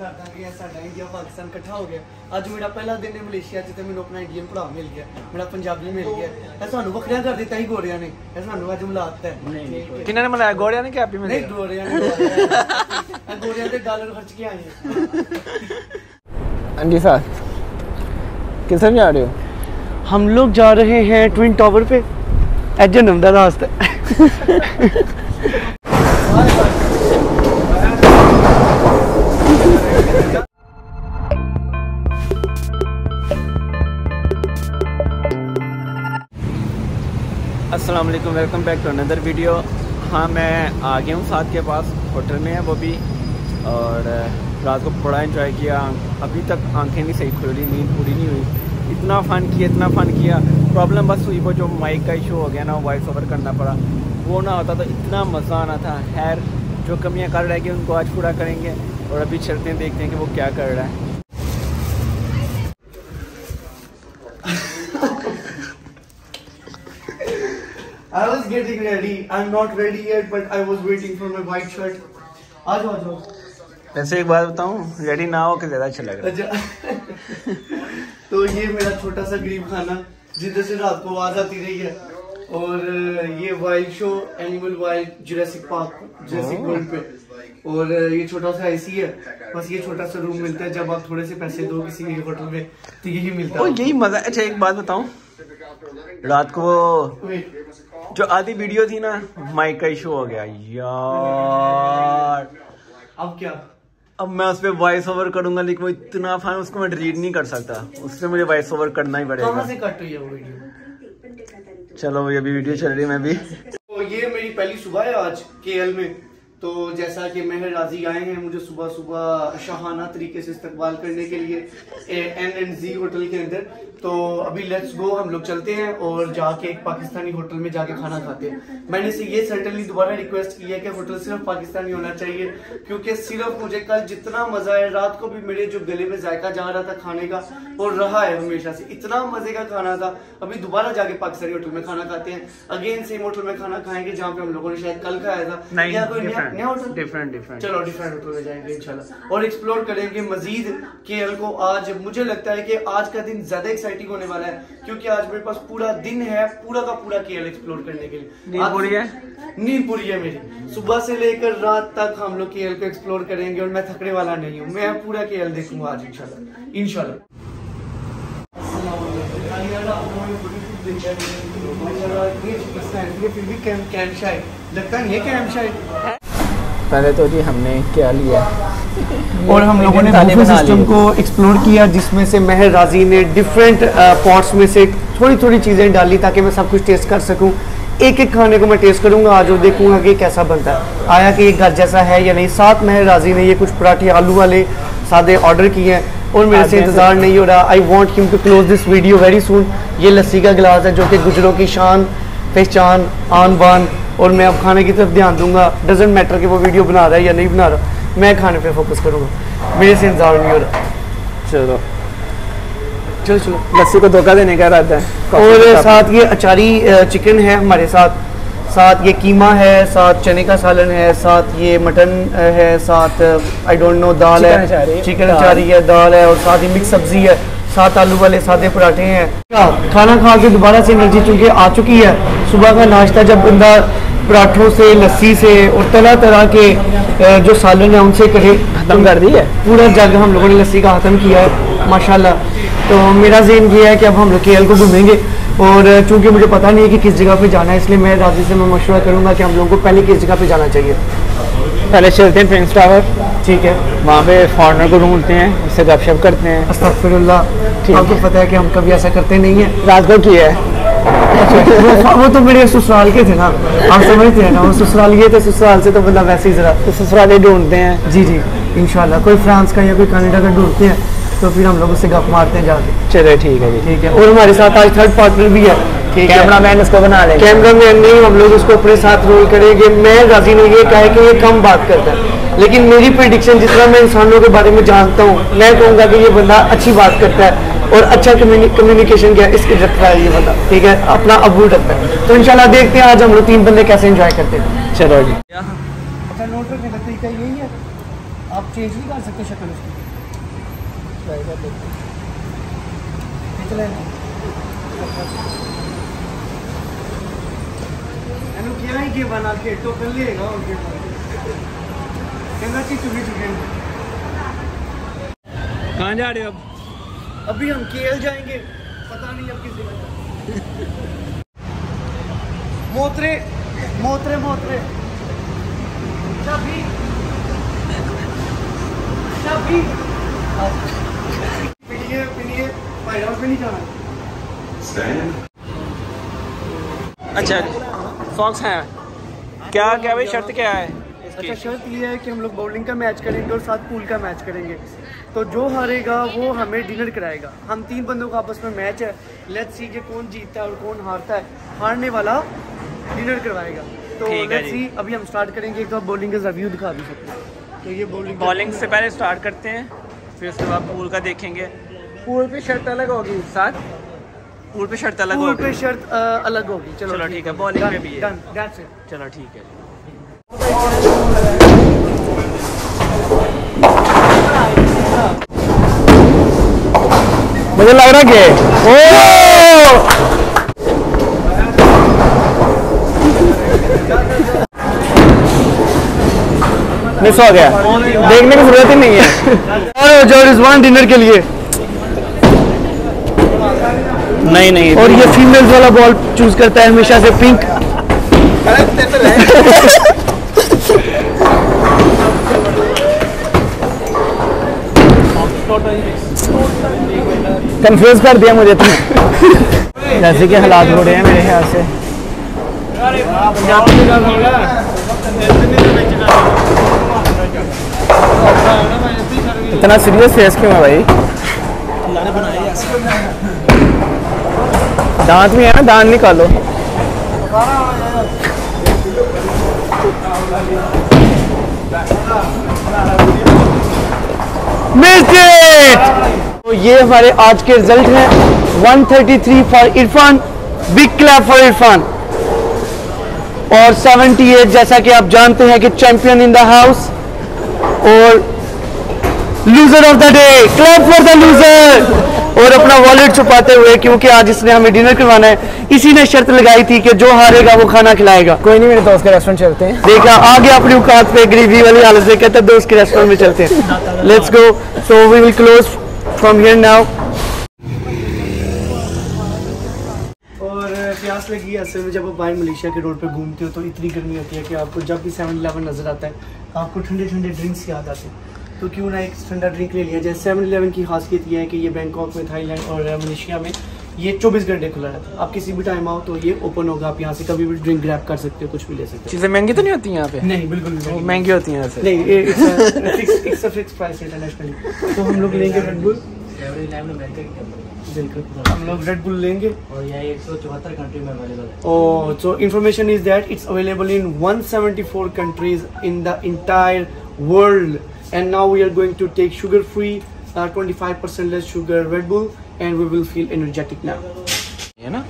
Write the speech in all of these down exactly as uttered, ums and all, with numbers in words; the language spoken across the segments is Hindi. ਕਰਦਾ ਕਿ ਇਹ ਸਾਡਾ ਇੰਡੀਆ ਪਾਕਿਸਤਾਨ ਇਕੱਠਾ ਹੋ ਗਿਆ। ਅੱਜ ਮੇਰਾ ਪਹਿਲਾ ਦਿਨ ਹੈ ਮਲੇਸ਼ੀਆ 'ਚ ਤੇ ਮੈਨੂੰ ਆਪਣਾ ਇੰਡੀਅਨ ਭਰਾ ਮਿਲ ਗਿਆ, ਮੇਰਾ ਪੰਜਾਬੀ ਮਿਲ ਗਿਆ। ਇਹ ਸਾਨੂੰ ਵੱਖਰਿਆਂ ਕਰ ਦਿੱਤਾ ਸੀ ਗੋਰਿਆਂ ਨੇ, ਇਹ ਸਾਨੂੰ ਅੱਜ ਮਿਲਾਤਾ ਹੈ। ਕਿਹਨਾਂ ਨੇ ਮਿਲਾਇਆ, ਗੋਰਿਆਂ ਨੇ ਕਿ ਆਪੀ ਮਿਲਿਆ? ਨਹੀਂ ਗੋਰਿਆਂ ਨੇ, ਗੋਰਿਆਂ ਤੇ ਡਾਲਰ ਖਰਚ ਕੇ ਆਏ। ਹਾਂਜੀ ਸਰ, ਕਿੱਥੇ ਜਾ ਰਹੇ ਹੋ? हम लोग जा रहे हैं ट्विन टावर पे। जन्म का रास्ता अस्सलाम वालेकुम, welcome back to another video. हाँ, मैं आ गया हूँ साथ के पास, होटल में है वो भी, और रात को बड़ा एंजॉय किया। अभी तक आंखें नहीं सही खुली, नींद पूरी नहीं हुई। इतना फ़न किया इतना फ़न किया प्रॉब्लम बस हुई वो जो माइक का इशू हो गया ना, वॉइस ओवर करना पड़ा। वो ना होता तो इतना मज़ा आना था। खैर, जो कमियां कर रह गई उनको आज पूरा करेंगे और अभी चलते हैं, देखते हैं कि वो क्या कर रहा है। I was getting ready. I'm not ready yet, but I was waiting for my white shirt. आ जाओ आ जाओ। वैसे एक बात बताऊँ, रेडी ना हो के ज़्यादा अच्छा लग रहा है। तो ये मेरा छोटा सा गरीब खाना जिधर से रात को आवाज आती रही है, और ये wild show animal wild Jurassic park Jurassic world पे, और ये छोटा सा एसी है। बस ये छोटा सा रूम मिलता है जब आप थोड़े से पैसे दो किसी भी होटल में, तो यही मिलता है, यही मजा। अच्छा एक बात बताऊं, रात को जो आधी वीडियो थी ना, माइक का इशू हो गया यार। अब क्या, अब मैं उस पर वॉइस ओवर करूंगा, लेकिन वो इतना फाइन, उसको मैं डिलीट नहीं कर सकता, उसमें मुझे वॉइस ओवर करना ही पड़ेगा। कहाँ से कट हुई है वो वीडियो? चलो ये भी वीडियो चल रही है। मैं भी तो ये मेरी पहली सुबह है आज केएल में। तो जैसा कि महर राजी आए हैं मुझे सुबह सुबह शाहाना तरीके से इस्तकबाल करने के लिए एन एंड जी होटल के अंदर, तो अभी लेट्स गो, हम लोग चलते हैं और जाके एक पाकिस्तानी होटल में जाके खाना खाते हैं। मैंने से ये सर्टेनली दोबारा रिक्वेस्ट की है कि होटल सिर्फ पाकिस्तानी होना चाहिए, क्योंकि सिर्फ मुझे कल जितना मज़ा है, रात को भी मेरे जो गले में जायका जा रहा था खाने का और रहा है हमेशा से, इतना मज़े का खाना था। अभी दोबारा जाके पाकिस्तानी होटल में खाना खाते हैं, अगेन सेम होटल में खाना खाएंगे जहाँ पे हम लोगों ने शायद कल खाया था, या कोई डिफरेंट डिफरेंट चलो डिफरेंट होटल में जाएंगे इंशाल्लाह, और एक्सप्लोर करेंगे मजीद केएल को। आज मुझे लगता है कि आज का दिन ज्यादा एक्साइटिंग होने वाला है, क्योंकि आज मेरे पास पूरा दिन है पूरा का पूरा केएल एक्सप्लोर करने के लिए। नींद पूरी है, नींद पूरी है मेरी। सुबह से लेकर रात तक हम लोग केएल को एक्सप्लोर करेंगे, और मैं थकने वाला नहीं हूँ, मैं पूरा केएल देखूंगा आज इंशाल्लाह इंशाल्लाह। पहले तो जी हमने क्या लिया और हम लोगों ने बुफे सिस्टम को एक्सप्लोर किया, जिसमें से महर राजी ने डिफरेंट पॉट्स में से थोड़ी थोड़ी चीज़ें डाली ताकि मैं सब कुछ टेस्ट कर सकूं। एक एक खाने को मैं टेस्ट करूंगा आज और देखूंगा कि कैसा बनता है, आया कि ये घर जैसा है या नहीं। साथ महर राजी ने ये कुछ पराठे आलू वाले सादे ऑर्डर किए हैं और मेरे से इंतज़ार नहीं हो रहा। I want him to close this video very soon. ये लस्सी का गिलास है जो कि गुजरों की शान पहचान आन बान, और मैं अब खाने की तरफ ध्यान दूंगा। डजेंट मैटर कि वो वीडियो बना रहा है या नहीं बना रहा, मैं खाने पे फोकस करूंगा, मेरे से इंतजार नहीं हो रहा। चलो चलो चलो, लस्सी को धोखा देने का इरादा है। और साथ ये अचारी चिकन है हमारे साथ, साथ ये कीमा है, साथ चने का सालन है, साथ ये मटन है, साथ आई डोंट नो दाल है, चिकन अचारी है, दाल है, और साथ ही मिक्स सब्जी है, साथ आलू वाले सादे पराठे हैं। खाना खा के दोबारा से एनर्जी चूँकि आ चुकी है। सुबह का नाश्ता जब बंदा पराठों से लस्सी से और तरह तरह के जो सालन है उनसे करे खत्म कर दी है, पूरा जग हम लोगों ने लस्सी का खत्म किया है माशाल्लाह। तो मेरा जहन ये है कि अब हम लोग केएल को घूमेंगे, और चूँकि मुझे पता नहीं है कि किस जगह पे जाना है, इसलिए मैं राजी से मैं मशवरा करूँगा कि हम लोगों को पहले किस जगह पे जाना चाहिए। पहले चलते हैं ट्विन टावर, ठीक है, वहाँ पे फॉरनर को ढूंढते हैं, उससे गपशप करते हैं। अस्तगफिरुल्लाह, आपको पता है कि हम कभी ऐसा करते नहीं है। रात को किया है वो तो मेरे ससुराल के थे ना, आप समझते हैं ना, वो ससुराल ये थे, ससुराल से तो मतलब वैसे ही जरा तो ससुराल ढूंढते हैं। जी जी इंशाल्लाह, कोई फ्रांस का या कोई कनाडा का ढूंढते हैं, तो फिर हम लोग उससे गप मारते हैं जाके। चले ठीक है जी, ठीक है। और हमारे साथ आज थर्ड पार्टनर भी है, कैमरा मैन उसको बना लेंगे, कैमरा मैन नहीं हम लोग उसको अपने साथ रोल करेंगे। मैं राजी ने ये कहा कि ये कम बात करता है, लेकिन मेरी प्रेडिक्शन जिस तरह मैं इंसानों के बारे में जानता हूँ, मैं कहूँगा कि ये बंदा अच्छी बात करता है और अच्छा कम्युनिकेशन क्या इसके रखता है ये बंदा, ठीक है, अपना अबूल रखता है। तो इंशाल्लाह देखते हैं आज हम लोग तीन बंदे कैसे एंजॉय करते हैं। चलो जी, अच्छा नोट रखने का तरीका यही है, आप चेंज नहीं कर सकते शक्ल उसकी, ट्राई कर लेते हैं कि बना के तो कर लेगा कहना कि चुके चुके कहाँ जा रहे हो अब? अभी हम केएल जाएंगे, पता नहीं अब किसी मोतरे मोतरे मोतरे शबी शबी पिटिए पिटिए भाई हाउस में नहीं जाना। अच्छा सॉक्स हैं क्या क्या भाई? शर्त क्या है? अच्छा शर्त ये है कि हम लोग बॉलिंग का मैच करेंगे और साथ पूल का मैच करेंगे, तो जो हारेगा वो हमें डिनर कराएगा। हम तीन बंदों का आपस में मैच है, लेट्स सी कि कौन जीतता है और कौन हारता है, हारने वाला डिनर करवाएगा। तो लेट्स सी, अभी हम स्टार्ट करेंगे, एक बार बॉलिंग का रिव्यू दिखा भी सकते हैं। तो ये बॉलिंग बॉलिंग से पहले स्टार्ट करते हैं, फिर उसके बाद पूल का देखेंगे। पूल पे शर्त अलग होगी, साथ पूल पे शर्त अलग होगी, पूल पे शर्त अलग होगी। चलो ठीक है, बॉलिंग पे भी है, दैट्स इट। चलो ठीक है, मुझे लग रहा है कि मिस हो गया, देखने की जरूरत ही नहीं है। जो रिजवान डिनर के लिए नहीं नहीं, और ये फीमेल्स वाला बॉल चूज करता है हमेशा से, पिंक। कंफ्यूज कर दिया मुझे तो जैसे कि हालात हो रहे हैं मेरे ख्याल से। इतना सीरियस फेस क्यों है भाई? दांत में है ना, दांत निकालो। तो ये हमारे आज के रिजल्ट हैं, एक सौ तैंतीस for Irfan, big clap for Irfan, और अठहत्तर जैसा कि आप जानते हैं कि चैंपियन इन द हाउस, और loser of the day, clap for the loser, और अपना वॉलेट छुपाते हुए क्योंकि आज इसने हमें डिनर करवाना है। इसी ने शर्त लगाई थी कि जो हारेगा वो खाना खिलाएगा। कोई नहीं, मेरे दोस्त के रेस्टोरेंट चलते हैं। देखा आगे अपनी औकात पे गरीबी वाली हालत से कहते दोस्त के रेस्टोरेंट में चलते हैं। Let's go, so we will close From here now। और प्यास लगी है असल में, जब आप बाहर मलेशिया के रोड पे घूमते हो तो इतनी गर्मी होती है कि आपको जब भी सेवन इलेवन नजर आता है आपको ठंडे ठंडे ड्रिंक्स याद आते हैं, तो क्यों ना एक ठंडा ड्रिंक ले लिया जाए। सेवन इलेवन की खासियत यह है कि ये बैंकॉक में, थाईलैंड और मलेशिया में ये चौबीस घंटे खुला रहता है। आप किसी भी टाइम आओ तो ये ओपन होगा, आप यहाँ से कभी भी ड्रिंक ग्रैब कर सकते हो, कुछ भी ले सकते हो। चीज़ें महंगी तो नहीं होती यहाँ पे? नहीं बिल्कुल नहीं, महंगी होती हैं नहीं। तो हम लोग लेंगे रेड बुल, हम लोग रेड बुल लेंगे, और ये एक सौ चौहत्तर कंट्री में अवेलेबल है। Oh, so information is that it's available in one hundred seventy-four countries in the entire world, and now we are going to take sugar free twenty-five percent less sugar Red Bull and we will feel energetic now। है ना?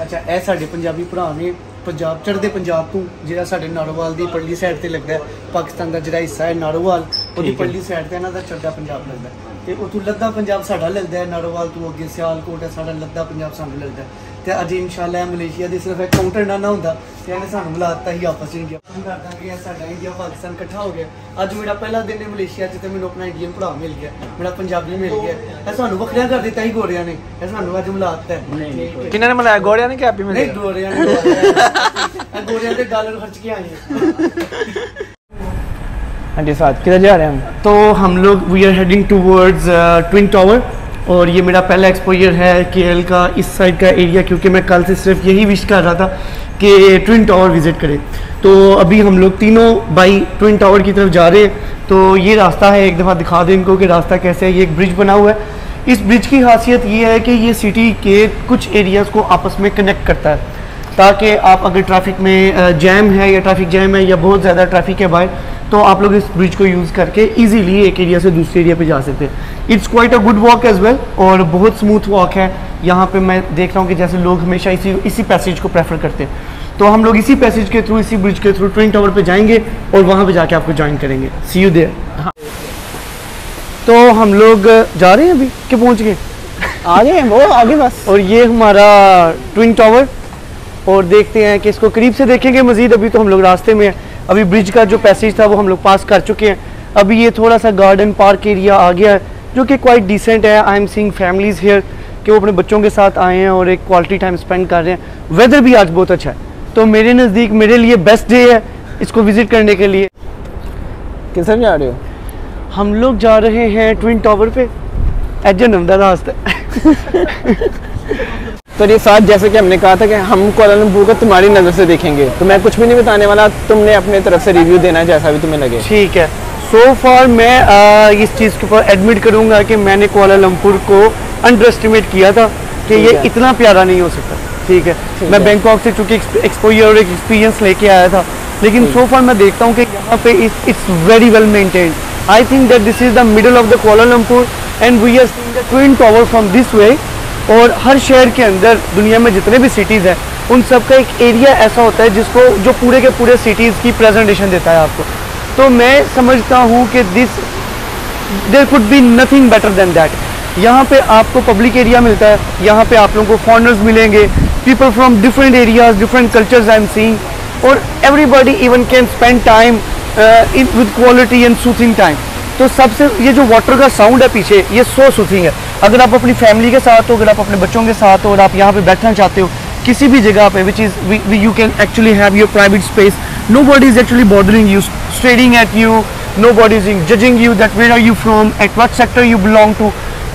अच्छा ऐ साडे पंजाबी भरा ने पंजाब चढ़दे पंजाब तो जेड़ा साडे नारोवाल दी पल्ली साइड ते लगदा है, पाकिस्तान दा जेड़ा हिस्सा है नारोवाल ओदी पल्ली साइड ते इना दा चड्डा पंजाब लगदा है, ते उतों लद्दा पंजाब साडा लगदा है। नारोवाल तो अगे सियालकोट है, साडा लद्दा पंजाब सानू लगदा है। ते अज इंशाअल्लाह मलेशिया दे सिर्फ एक काउंटर ना ना हुंदा, ते इने सानू मिलाता ही आपस च गया करदा गया, साडा इंडिया पाकिस्तान इकट्ठा हो गया। अज मेरा पहला दिन है मलेशिया च, ते मैनू अपना इंडियन भरा मिल गया, मेरा पंजाबी मिल गया। ऐ सानू वखरिया कर दित्ता ही गोरिया ने, ऐ सानू अज मिलाता है। किन्ने ने मिलाया, गोरिया ने कि आप ही मिले? नहीं गोरिया ने, गोरिया ते डॉलर खर्च के आए। साथ किधर जा रहे हैं हम? तो हम लोग we are heading towards twin tower, और ये मेरा पहला एक्सपोजर है केएल का इस साइड का एरिया, क्योंकि मैं कल से सिर्फ यही विश कर रहा था कि ट्विन टावर विज़िट करें। तो अभी हम लोग तीनों बाई ट्विन टावर की तरफ जा रहे हैं। तो ये रास्ता है, एक दफ़ा दिखा दें इनको कि रास्ता कैसे है। ये एक ब्रिज बना हुआ है, इस ब्रिज की खासियत ये है कि ये सिटी के कुछ एरियाज़ को आपस में कनेक्ट करता है, ताकि आप अगर ट्रैफिक में जैम है या ट्रैफिक जैम है या बहुत ज़्यादा ट्रैफिक है बाहर, तो आप लोग इस ब्रिज को यूज़ करके इजीली एक एरिया से दूसरे एरिया पे जा सकते हैं। It's quite a good walk as well, और बहुत स्मूथ वॉक है। यहाँ पे मैं देख रहा हूँ कि जैसे लोग हमेशा इसी इसी पैसेज को प्रेफर करते हैं, तो हम लोग इसी पैसेज के थ्रू, इसी ब्रिज के थ्रू ट्विन टावर पर जाएंगे और वहाँ पर जाके आपको ज्वाइन करेंगे। See you there. तो हम लोग जा रहे हैं अभी कि पहुंच गए, आ गए वो आगे बस। और ये हमारा ट्विन टावर, और देखते हैं कि इसको करीब से देखेंगे मजीद। अभी तो हम लोग रास्ते में हैं, अभी ब्रिज का जो पैसेज था वो हम लोग पास कर चुके हैं। अभी ये थोड़ा सा गार्डन पार्क एरिया आ गया है जो कि क्वाइट डिसेंट है। I am seeing families here कि वो अपने बच्चों के साथ आए हैं और एक क्वालिटी टाइम स्पेंड कर रहे हैं। वेदर भी आज बहुत अच्छा है, तो मेरे नज़दीक मेरे लिए बेस्ट डे है इसको विज़िट करने के लिए। किस जा रहे हो? हम लोग जा रहे हैं ट्विन टावर पे, एजन नमदा रास्ता। तो ये साथ जैसे कि हमने कहा था कि हम कुआला लंपुर को तुम्हारी नज़र से देखेंगे, तो मैं कुछ भी नहीं बताने वाला, तुमने अपने तरफ से रिव्यू देना है जैसा भी तुम्हें लगे। ठीक है, सो so फार मैं आ, इस चीज़ के ऊपर एडमिट करूँगा कि मैंने कुआला लंपुर को अंडर एस्टिमेट किया था कि ये इतना प्यारा नहीं हो सकता। ठीक है, ठीक मैं बैंकॉक से चूँकि एक्सपोजर और एक एक्सपीरियंस लेके आया था, लेकिन सो फार मैं देखता हूँ कि यहाँ पे it's very well maintained. I think that this is the middle of the Kuala Lumpur and we are seeing the twin tower from this way. और हर शहर के अंदर दुनिया में जितने भी सिटीज़ हैं उन सब का एक एरिया ऐसा होता है जिसको जो पूरे के पूरे सिटीज़ की प्रेजेंटेशन देता है आपको। तो मैं समझता हूँ कि this there could be nothing better than that. यहाँ पे आपको पब्लिक एरिया मिलता है, यहाँ पे आप लोगों को फॉरनर्स मिलेंगे, people from different areas, different cultures I am seeing, और everybody even can spend time in with quality and soothing time. तो सबसे ये जो वाटर का साउंड है पीछे, ये सो सूथिंग है। अगर आप अपनी फैमिली के साथ हो, अगर आप अपने बच्चों के साथ हो और आप यहाँ पर बैठना चाहते हो किसी भी जगह पे, which is you can actually have your private space, nobody is actually bothering you, staring at you, nobody is judging you that where are you from, at what sector you belong to,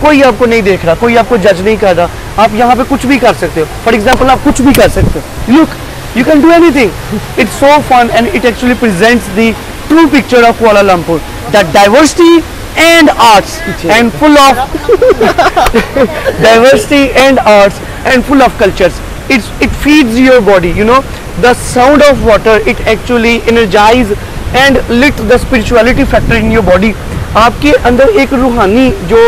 कोई आपको नहीं देख रहा, कोई आपको जज नहीं कर रहा। आप यहाँ पे कुछ भी कर सकते हो, फॉर एग्जाम्पल आप कुछ भी कर सकते हो। Look, you can do anything, it's so fun and it actually presents the true picture of Kuala Lumpur, that diversity and arts and full of diversity and arts and full of cultures. It's it feeds your body, you know the sound of water, it actually energize and lit the spirituality factor in your body. आपके अंदर एक रूहानी जो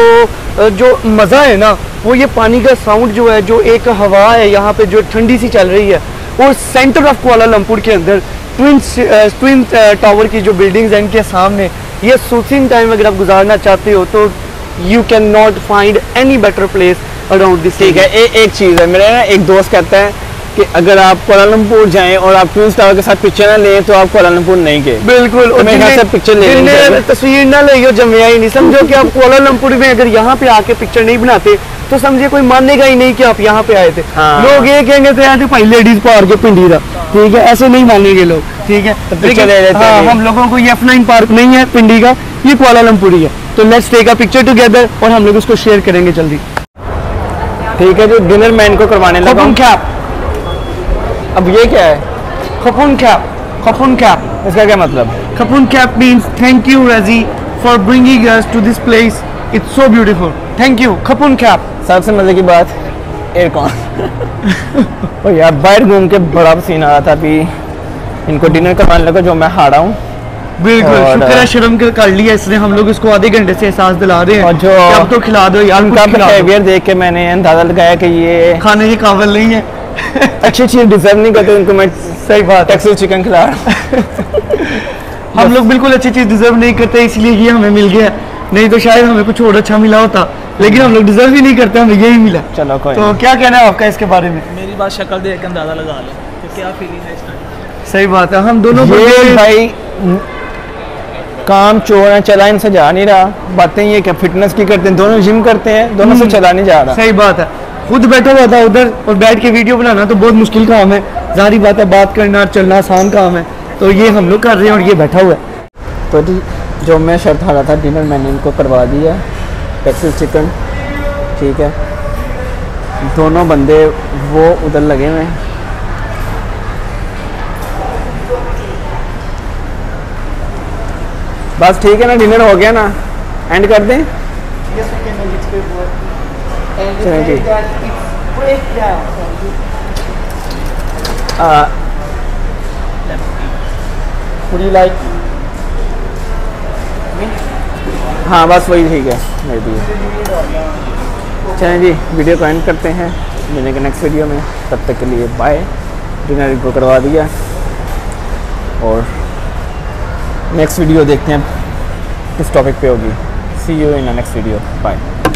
जो मज़ा है ना, वो ये पानी का साउंड जो है, जो एक हवा है यहाँ पे जो ठंडी सी चल रही है, और सेंटर ऑफ कुआला लंपुर के अंदर ट्विन ट्विन टावर की जो बिल्डिंग्स हैं इनके सामने ये सूथिंग टाइम अगर आप गुजारना चाहते हो तो you can not find any better place around this. ठीक है, ए, एक चीज़ है, मेरा एक दोस्त कहता है कि अगर आप कुआला लंपुर जाएं और आप ट्विन टावर के साथ पिक्चर ना लें तो आप कुआला लंपुर नहीं गए। बिल्कुल, और मेरे साथ पिक्चर लेने तस्वीर ना ले, जमिया ही नहीं, समझो कि आप कुआला लंपुर में अगर यहाँ पे आके पिक्चर नहीं बनाते तो समझिए कोई मानेगा ही नहीं कि आप यहाँ पे आए थे। हाँ। लोग ये कहेंगे थे यार भाई लेडीज पार्क है पिंडी का, ठीक है, ऐसे नहीं मानेंगे लोग। ठीक है, हम लोगों को ये एफ नाइन पार्क नहीं है पिंडी का, ये कुआला लंपुर ही है। तो let's take a picture together और हम लोग उसको शेयर करेंगे जल्दी। ठीक है, जो डिनर मैन को करवाने लगा आप। अब ये क्या है? खपुन कैप। खपुन कैप इसका क्या मतलब? खपुन कैप मीन्स थैंक यू रजी for bringing us to this place, it's so beautiful, thank you खपुन कैप। सबसे मजे की बात एयरकॉन। और यार बाहर घूम के बड़ा पसीना आ रहा था, अभी इनको डिनर करवाने लगा जो मैं हारा हूँ। बिल्कुल, शुक्र है शर्म कर लिया इसने, हम लोग इसको आधे घंटे से एहसास दिला रहे हैं जो अब तो खिला दो यार। उनका बिहेवियर देख के मैंने अंदाजा लगाया कि ये खाने के काबिल नहीं है। अच्छी चीज़ डिजर्व नहीं करते उनको, मैं सही बात टैक्सी चिकन खिला रहा। हम लोग बिल्कुल अच्छी चीज़ डिजर्व नहीं करते, इसलिए ये हमें मिल गया, नहीं तो शायद हमें कुछ और अच्छा मिला होता, लेकिन हम लोग डिजर्व ही नहीं करते, हमें यही मिला। चलो कोई तो क्या कहना है आपका इसके बारे में? मेरी बात शक्ल देख के अंदाजा लगा लें तो क्या फीलिंग है इस टाइम। सही बात है, हम दोनों भाई काम चोर है, चला इनसे जा नहीं रहा। बातें ये क्या फिटनेस की करते हैं, दोनों जिम करते हैं, दोनों से चला नहीं जा रहा। सही बात है, खुद बैठा हुआ था उधर, और बैठ के वीडियो बनाना तो बहुत मुश्किल काम है, जारी बात है, बात करना चलना आसान काम है, तो ये हम लोग कर रहे हैं और ये बैठा हुआ है। तो जी जो मैं शर्त हारा था डिनर मैंने इनको करवा दिया, टेक्सास चिकन। ठीक है, दोनों बंदे वो उधर लगे हुए हैं। बस ठीक है ना, डिनर हो गया ना, एंड कर दें। Uh, would you like? हाँ बस वही ठीक है। चलें जी, वीडियो को एंड करते हैं, मिलने के नेक्स्ट वीडियो में, तब तक के लिए बाय। डिनर को करवा दिया और नेक्स्ट वीडियो देखते हैं किस टॉपिक पे होगी। see you in the next video. Bye.